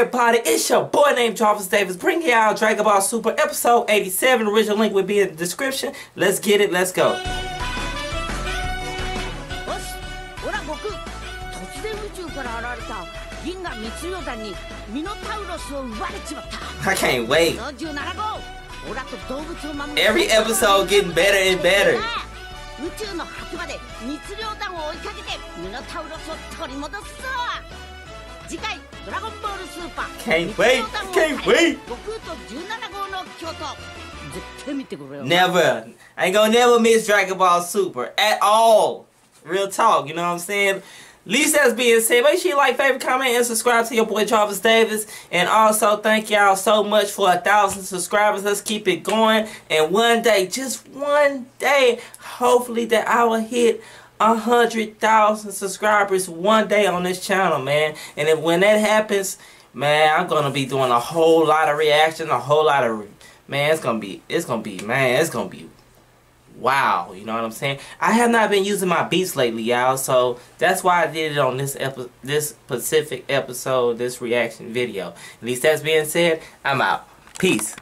everybody, it's your boy named Jarvis Davis, bringing y'all Dragon Ball Super episode 87. The original link will be in the description. Let's get it, let's go. I can't wait. Every episode getting better and better. Can't wait! Can't wait! Never! I ain't gonna never miss Dragon Ball Super at all. Real talk, you know what I'm saying? Least that's being said, make sure you like, favorite, comment, and subscribe to your boy Jarvis Davis. And also, thank y'all so much for 1,000 subscribers. Let's keep it going. And one day, just one day, hopefully that I will hit 100,000 subscribers one day on this channel, man. And if, when that happens, man, I'm gonna be doing a whole lot of reaction, a whole lot of, man, it's gonna be wow, you know what I'm saying? I have not been using my beats lately, y'all, so that's why I did it on this specific episode, this reaction video. At least that's being said, I'm out. Peace.